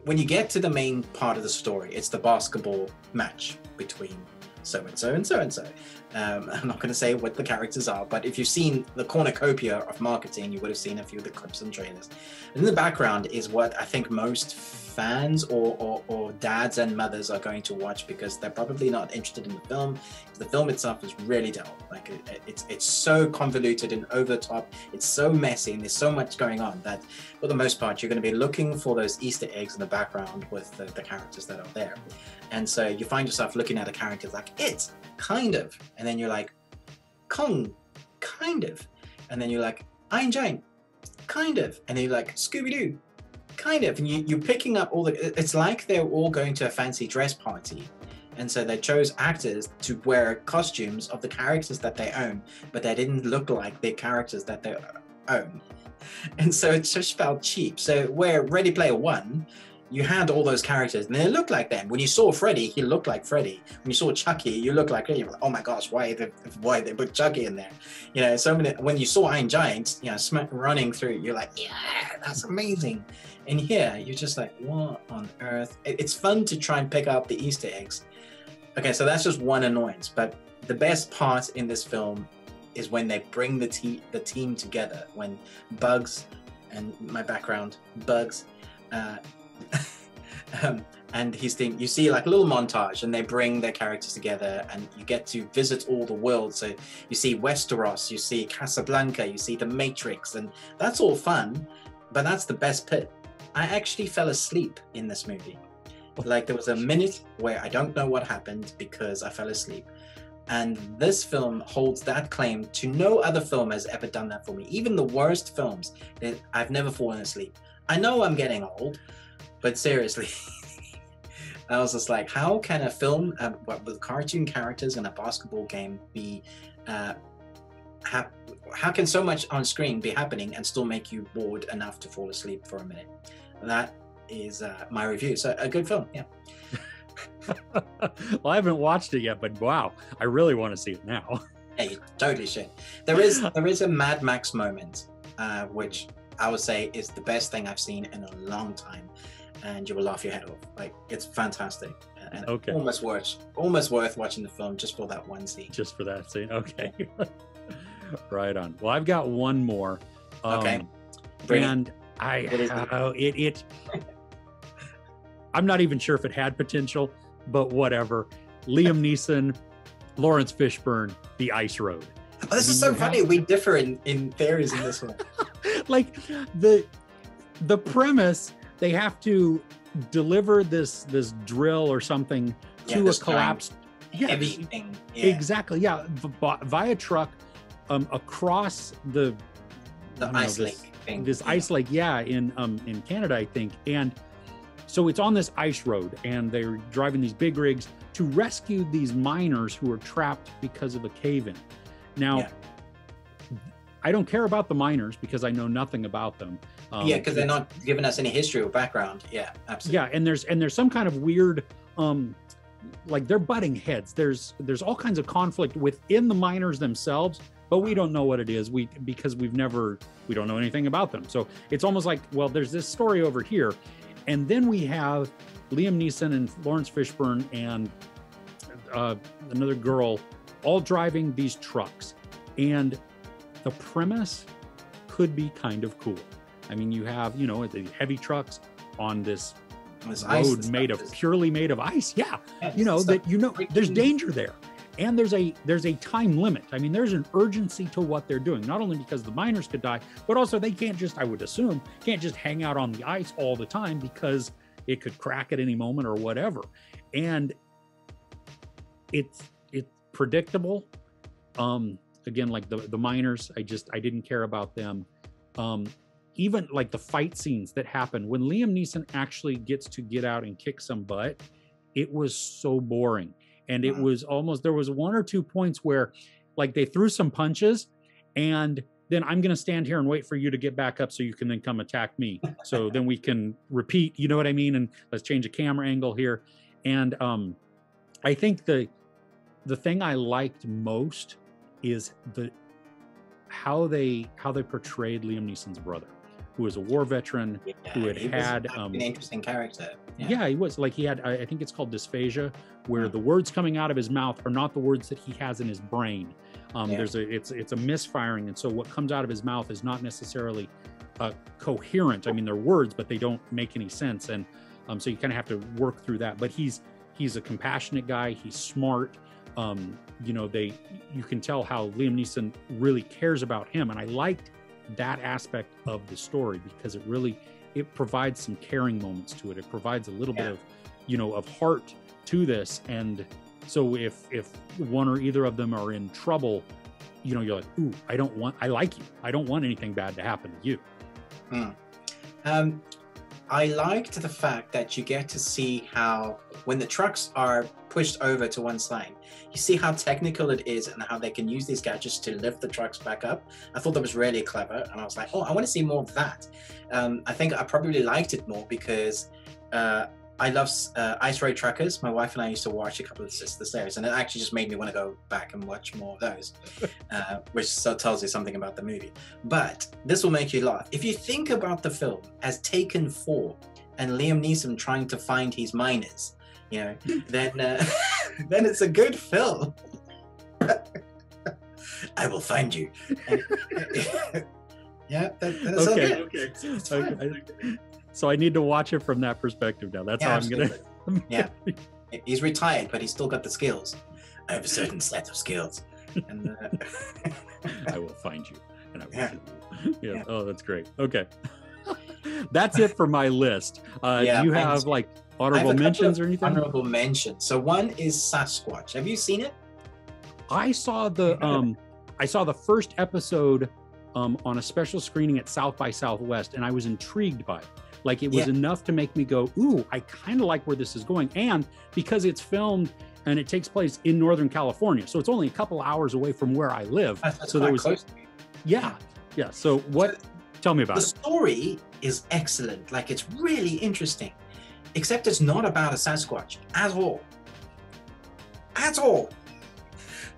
when you get to the main part of the story, it's the basketball match between so-and-so and so-and-so. I'm not going to say what the characters are, but if you've seen the cornucopia of marketing, you would have seen a few of the clips and trailers. And in the background is what I think most fans or dads and mothers are going to watch, because they're probably not interested in the film. The film itself is really dull. Like it's so convoluted and over the top. It's so messy and there's so much going on that for the most part, you're going to be looking for those Easter eggs in the background with the characters that are there. And so you find yourself looking at a character like, it, kind of. And then you're like, Kong, kind of. And then you're like, Iron Giant, kind of. And then you're like, Scooby-Doo, kind of. And you're picking up all the, it's like they're all going to a fancy dress party. And so they chose actors to wear costumes of the characters that they own, but they didn't look like the characters that they own. And so it just felt cheap. So where Ready Player One, you had all those characters and they looked like them. When you saw Freddy, he looked like Freddy. When you saw Chucky, you looked like, you're like, oh my gosh, why they put Chucky in there? You know, so many, when you saw Iron Giant, you know, running through, you're like, yeah, that's amazing. And here, you're just like, what on earth? It's fun to try and pick up the Easter eggs. Okay, so that's just one annoyance. But the best part in this film is when they bring the team together, when Bugs, and my background, Bugs, and his team, you see like a little montage and they bring their characters together and you get to visit all the worlds. So you see Westeros, you see Casablanca, you see the Matrix, and that's all fun, but that's the best bit. I actually fell asleep in this movie. Like there was a minute where I don't know what happened because I fell asleep. And this film holds that claim to no other film has ever done that for me. Even the worst films, I've never fallen asleep. I know I'm getting old, but seriously, I was just like, how can a film with cartoon characters and a basketball game be, how can so much on screen be happening and still make you bored enough to fall asleep for a minute? That is my review. So a good film, yeah. Well, I haven't watched it yet, but wow, I really want to see it now. Yeah, you totally should. There is a Mad Max moment, which I would say is the best thing I've seen in a long time, and you will laugh your head off. Like it's fantastic, and okay, almost worth watching the film just for that one scene. Just for that scene, okay. Right on. Well, I've got one more. Okay. Brilliant. I'm not even sure if it had potential, but whatever. Liam Neeson, Lawrence Fishburne, The Ice Road. Oh, this is so funny. We differ in theories in this one. Like the premise, they have to deliver this drill or something to a collapsed everything. Yeah. Exactly. Yeah, via truck across the ice lake thing. This ice lake, yeah, in Canada, I think. And so it's on this ice road, and they're driving these big rigs to rescue these miners who are trapped because of a cave-in. Now, I don't care about the miners because I know nothing about them. Because they're not giving us any history or background. Yeah, absolutely. Yeah, and there's some kind of weird, like they're butting heads. There's all kinds of conflict within the miners themselves, but we don't know what it is. We don't know anything about them. So it's almost like, well, there's this story over here, and then we have Liam Neeson and Lawrence Fishburne and another girl, all driving these trucks. And the premise could be kind of cool. I mean, you have, you know, the heavy trucks on this road made of purely made of ice. Yeah. You know, that, you know, there's danger there. And there's a time limit. I mean, there's an urgency to what they're doing, not only because the miners could die, but also they can't just, I would assume, can't just hang out on the ice all the time because it could crack at any moment or whatever. And it's predictable. Again, like the miners, I didn't care about them. Even like the fight scenes that happen when Liam Neeson actually gets to get out and kick some butt, it was so boring. And it was almost, there was one or two points where like they threw some punches and then I'm going to stand here and wait for you to get back up so you can then come attack me. So then we can repeat, you know what I mean? And let's change a camera angle here. And I think the thing I liked most is how they portrayed Liam Neeson's brother, who was a war veteran, who had an interesting character. Yeah, he was like, he had, I think it's called dysphagia, where the words coming out of his mouth are not the words that he has in his brain. It's a misfiring. And so what comes out of his mouth is not necessarily coherent. I mean, they're words, but they don't make any sense. And so you kind of have to work through that, but he's a compassionate guy. He's smart. You know, you can tell how Liam Neeson really cares about him. And I liked that aspect of the story because it provides some caring moments to it. It provides a little bit of, you know, of heart to this. And so if one or either of them are in trouble, you know, you're like, ooh, I like you. I don't want anything bad to happen to you. I liked the fact that you get to see how, when the trucks are pushed over to one side, you see how technical it is and how they can use these gadgets to lift the trucks back up. I thought that was really clever. And I was like, oh, I want to see more of that. I think I probably liked it more because I love Ice Road Truckers. My wife and I used to watch a couple of the series, and it actually just made me want to go back and watch more of those, which so tells you something about the movie. But this will make you laugh. If you think about the film as Taken 4 and Liam Neeson trying to find his miners, you know, then it's a good film. I will find you. Yeah, that's okay. Okay. So I need to watch it from that perspective now. That's how I'm going to. Yeah. He's retired, but he's still got the skills. I have a certain set of skills. And, I will find you. And I will find you. Yeah. Oh, that's great. Okay. That's it for my list. Do you have like honorable mentions or anything? Honorable mentions. So one is Sasquatch. Have you seen it? I saw the first episode on a special screening at South by Southwest, and I was intrigued by it. Like, it was enough to make me go, ooh, I kind of like where this is going. And because it's filmed and it takes place in Northern California, so it's only a couple hours away from where I live. That's so there was close. Yeah. So what, tell me about it. The story is excellent. Like, it's really interesting, except it's not about a Sasquatch at all. At all.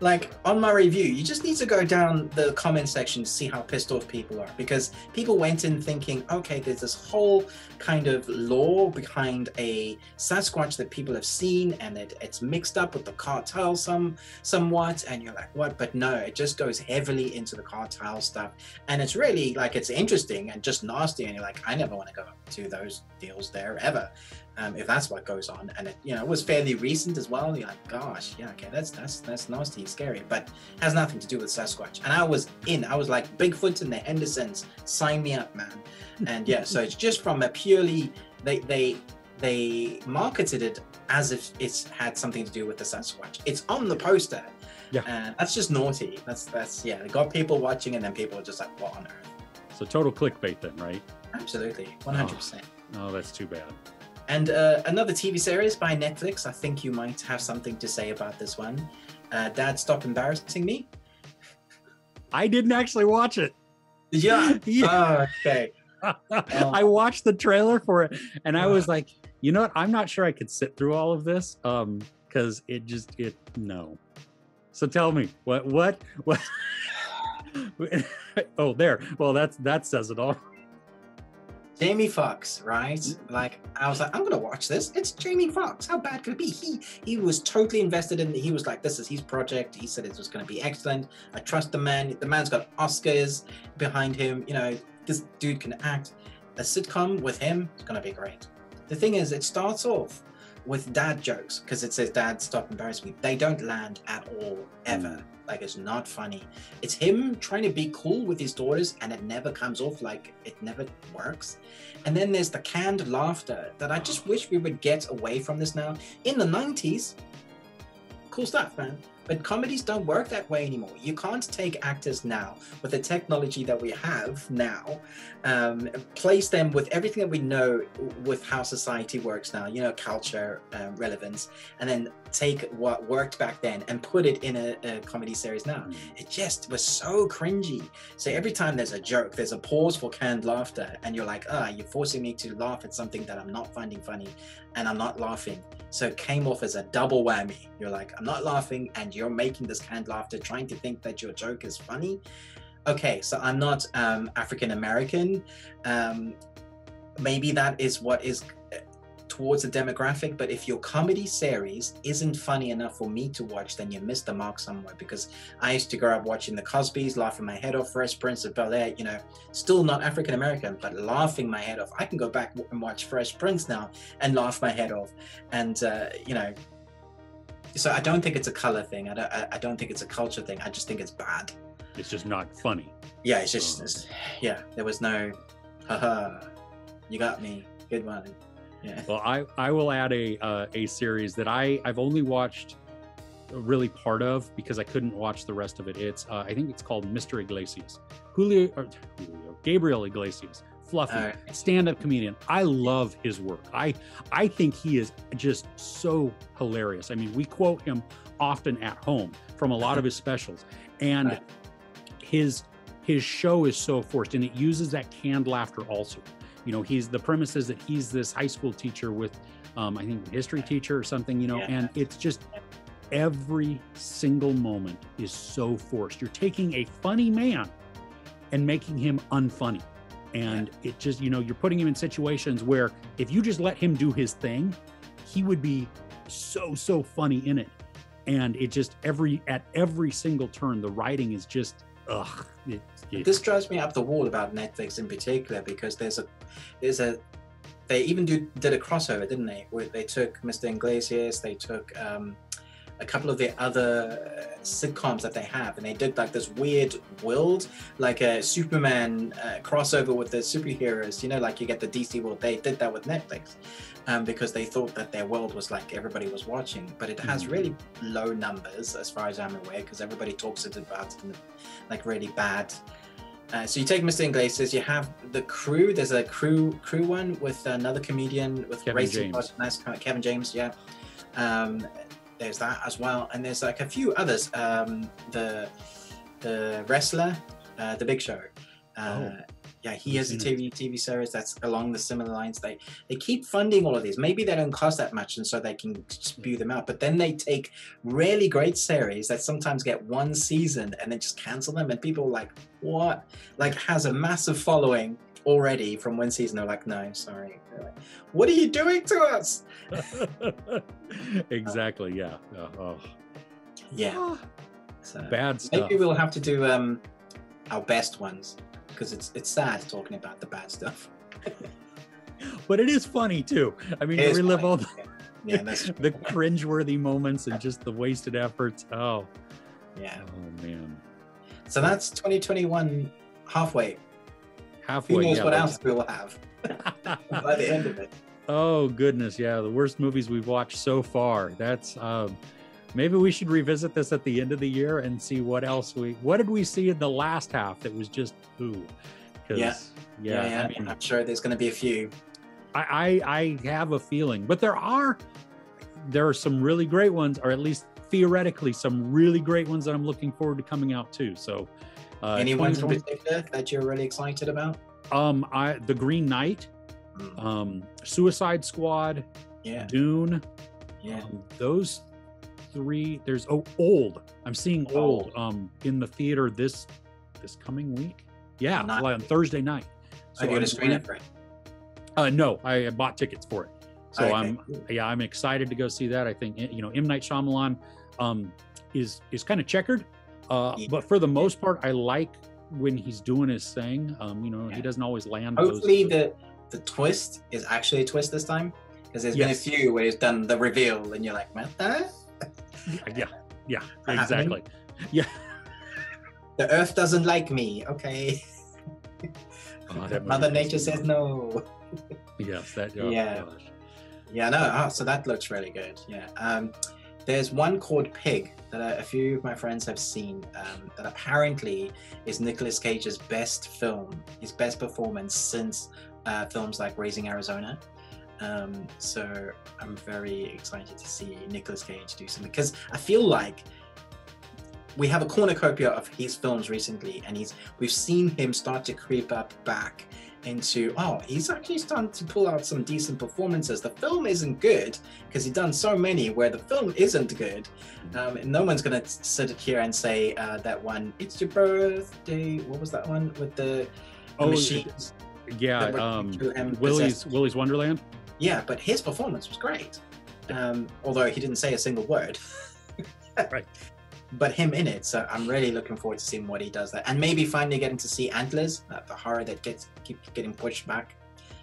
Like, on my review, you just need to go down the comment section to see how pissed off people are, because people went in thinking, okay, there's this whole kind of lore behind a Sasquatch that people have seen, and it's mixed up with the cartel somewhat, and you're like, what? But no, it just goes heavily into the cartel stuff, and it's really, like, it's interesting and just nasty, and you're like, I never want to go to those deals there ever. If that's what goes on, and it, you know, it was fairly recent as well. You're like, gosh, yeah, okay, that's nasty and scary, but has nothing to do with Sasquatch. And I was like, Bigfoot and the Hendersons, sign me up, man. And yeah, so it's just from a purely, they marketed it as if it's had something to do with the Sasquatch. It's on the poster. Yeah, that's just naughty. That's yeah. They got people watching, and then people are just like, what on earth? So total clickbait, then, right? Absolutely, 100%. Oh, that's too bad. And another TV series by Netflix. I think you might have something to say about this one. Dad, Stop Embarrassing Me. I didn't actually watch it. Yeah. Oh, okay. I watched the trailer for it, and I was like, you know what? I'm not sure I could sit through all of this because no. So tell me what? Oh, there. Well, that says it all. Jamie Foxx, right? Mm-hmm. Like, I was like, I'm gonna watch this. It's Jamie Foxx. How bad could it be? He was totally invested in it. He was like, this is his project. He said it was gonna be excellent. I trust the man. The man's got Oscars behind him. You know, this dude can act. A sitcom with him is gonna be great. The thing is, it starts off with dad jokes because it says, "Dad, stop embarrassing me." They don't land at all, ever. Mm-hmm. Like, it's not funny. It's him trying to be cool with his daughters and it never comes off, like it never works. And then there's the canned laughter that I just wish we would get away from this now. In the 90s, cool stuff, man. But comedies don't work that way anymore. You can't take actors now with the technology that we have now, place them with everything that we know with how society works now, you know, culture, relevance, and then take what worked back then and put it in a comedy series now. It just was so cringy. So every time there's a joke, there's a pause for canned laughter and you're like, ah, you're forcing me to laugh at something that I'm not finding funny and I'm not laughing. So it came off as a double whammy. You're like, I'm not laughing and you're making this canned laughter, trying to think that your joke is funny. Okay, so I'm not African-American. Maybe that is what is towards the demographic, but if your comedy series isn't funny enough for me to watch, then you missed the mark somewhere, because I used to grow up watching The Cosbys, laughing my head off, Fresh Prince of Bel-Air, you know, still not African-American, but laughing my head off. I can go back and watch Fresh Prince now and laugh my head off. And, you know, so I don't think it's a color thing. I don't think it's a culture thing. I just think it's bad. It's just not funny. Yeah, it's just, yeah, there was no, haha, you got me, good one. Yeah. Well, I will add a series that I've only watched really part of because I couldn't watch the rest of it. It's I think it's called Mr. Iglesias. Gabriel Iglesias, fluffy, stand-up comedian. I love his work. I think he is just so hilarious. I mean, we quote him often at home from a lot of his specials, and his show is so forced, and it uses that canned laughter also. You know, the premise is that he's this high school teacher with, I think, a history teacher or something, you know, and it's just every single moment is so forced. You're taking a funny man and making him unfunny. And it just, you know, you're putting him in situations where if you just let him do his thing, he would be so, so funny in it. And it just, at every single turn, the writing is just, ugh. This drives me up the wall about Netflix in particular, because they even did a crossover, didn't they? Where they took Mr. Iglesias, they took a couple of the other sitcoms that they have, and they did like this weird world, like a Superman crossover with the superheroes, you know, like you get the DC world. They did that with Netflix because they thought that their world was like everybody was watching, but it has really low numbers as far as I'm aware, because everybody talks about it in like really bad. So you take Mr. Iglesias, you have The Crew. There's a crew one with another comedian with Kevin James, yeah. There's that as well, and there's like a few others. The wrestler, The Big Show. Yeah, he has a TV series that's along the similar lines. They keep funding all of these. Maybe they don't cost that much, and so they can spew them out. But then they take really great series that sometimes get one season and then just cancel them, and people are like, what? Like, has a massive following already from one season. They're like, no, sorry. Like, what are you doing to us? Exactly. Yeah. Yeah. So bad stuff. Maybe we'll have to do our best ones, because it's sad talking about the bad stuff. But it is funny too. I mean, you relive all the, the cringeworthy moments and just the wasted efforts. Oh. Yeah. Oh man. So that's 2021 halfway. Halfway, who knows what else we will have by the end of it. Oh goodness, yeah, the worst movies we've watched so far. That's maybe we should revisit this at the end of the year and see what else what did we see in the last half that was just ooh. Yeah. I mean, I'm sure there's going to be a few. I have a feeling, but there are some really great ones, or at least theoretically some really great ones that I'm looking forward to coming out too. So. Any ones in particular that you're really excited about? The Green Knight, Suicide Squad, Dune, those three. There's Old. I'm seeing Old in the theater this coming week. Yeah, on Thursday night. So I'm going to screen it. No, I bought tickets for it. So okay. I'm excited to go see that. I think, you know, M. Night Shyamalan is kind of checkered, but for the most part, I like when he's doing his thing. You know, he doesn't always land. Hopefully the twist is actually a twist this time, because there's been a few where he's done the reveal and you're like, what the? Yeah, exactly. Yeah. The earth doesn't like me. Okay. Mother Nature says no. Yes, that. Yeah, no. Oh, so that looks really good. Yeah. There's one called Pig that a few of my friends have seen, that apparently is Nicolas Cage's best film, his best performance since films like Raising Arizona. So I'm very excited to see Nicolas Cage do something, because I feel like we have a cornucopia of his films recently, and we've seen him start to creep up back into, oh, he's actually starting to pull out some decent performances. The film isn't good, because he's done so many where the film isn't good. And no one's going to sit here and say that one, It's Your Birthday, what was that one with the machines? Yeah, Willy's Wonderland. Yeah, but his performance was great. Although he didn't say a single word. Right. But him in it, so I'm really looking forward to seeing what he does there, and maybe finally getting to see Antlers, the horror that keeps getting pushed back.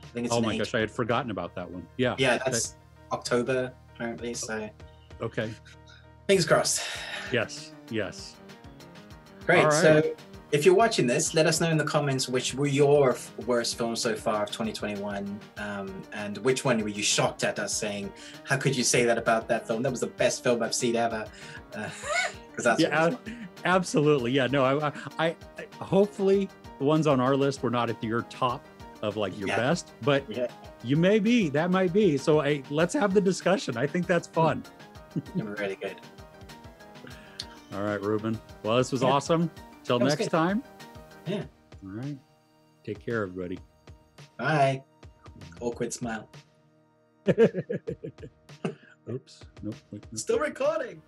I think it's oh my gosh, I had forgotten about that one. Yeah, yeah, that's October apparently. So okay, fingers crossed. Yes. Great. Right. So if you're watching this, let us know in the comments which were your worst films so far of 2021, and which one were you shocked at us saying, how could you say that about that film? That was the best film I've seen ever. That's absolutely. Yeah, no, I hopefully the ones on our list were not at your top of like your best, but you may be, that might be. So let's have the discussion. I think that's fun. You're really good. All right, Ruben. Well, this was awesome. Till next time. Yeah. All right. Take care, everybody. Bye. Awkward smile. Oops. Nope. Still recording.